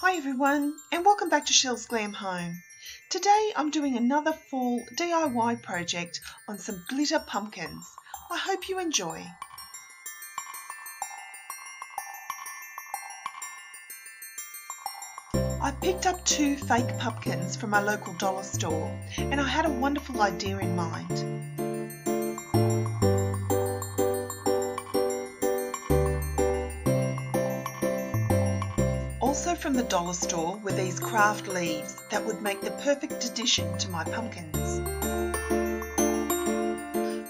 Hi everyone and welcome back to Chelle's Glam Home. Today I'm doing another fall DIY project on some glitter pumpkins. I hope you enjoy. I picked up 2 fake pumpkins from my local dollar store and I had a wonderful idea in mind. Also from the dollar store were these craft leaves that would make the perfect addition to my pumpkins.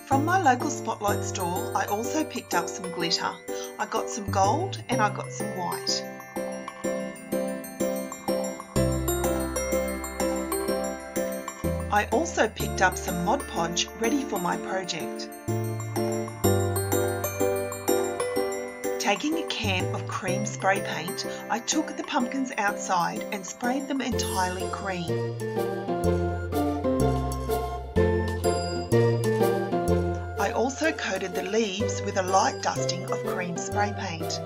From my local Spotlight store I also picked up some glitter. I got some gold and I got some white. I also picked up some Mod Podge ready for my project. Taking a can of cream spray paint, I took the pumpkins outside and sprayed them entirely cream. I also coated the leaves with a light dusting of cream spray paint.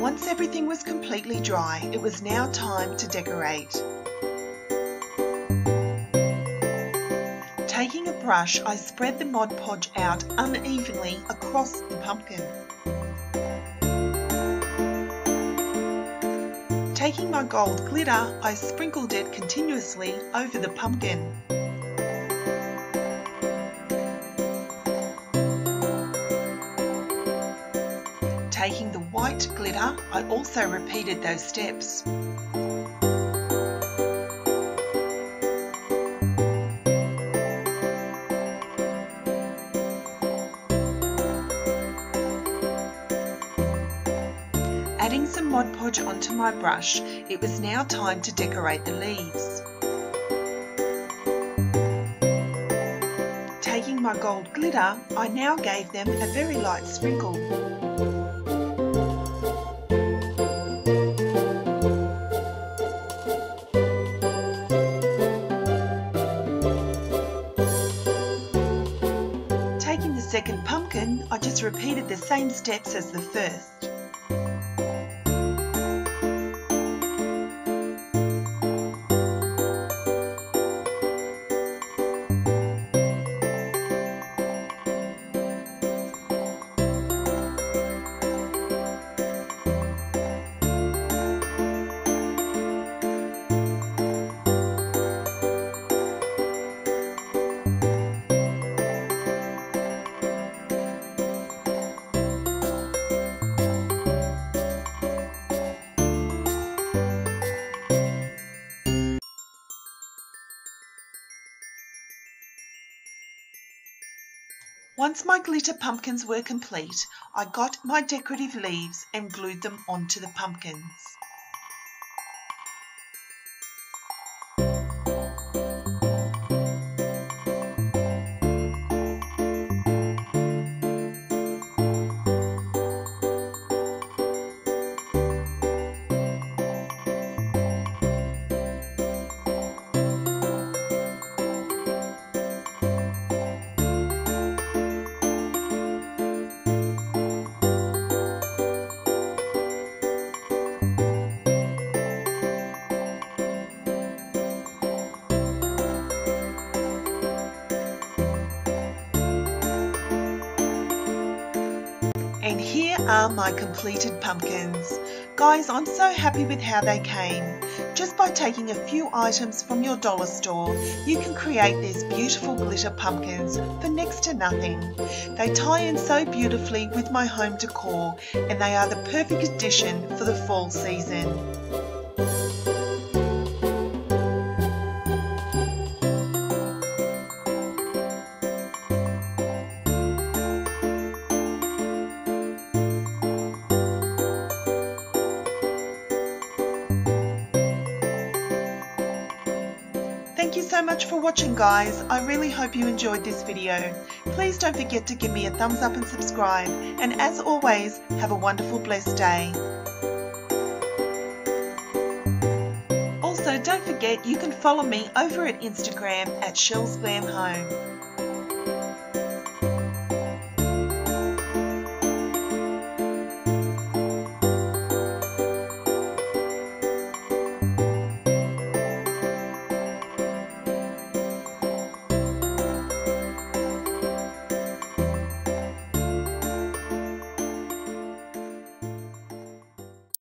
Once everything was completely dry, it was now time to decorate. Taking a brush, I spread the Mod Podge out unevenly across the pumpkin. Taking my gold glitter, I sprinkled it continuously over the pumpkin. Taking the white glitter, I also repeated those steps. Adding some Mod Podge onto my brush, it was now time to decorate the leaves. Taking my gold glitter, I now gave them a very light sprinkle. Taking the second pumpkin, I just repeated the same steps as the first. Once my glitter pumpkins were complete, I got my decorative leaves and glued them onto the pumpkins. And here are my completed pumpkins. Guys, I'm so happy with how they came. Just by taking a few items from your dollar store, you can create these beautiful glitter pumpkins for next to nothing. They tie in so beautifully with my home decor, and they are the perfect addition for the fall season. Thank you so much for watching, guys. I really hope you enjoyed this video. Please don't forget to give me a thumbs up and subscribe. And as always, have a wonderful, blessed day. Also, don't forget you can follow me over at Instagram at Chelle's Glam Home.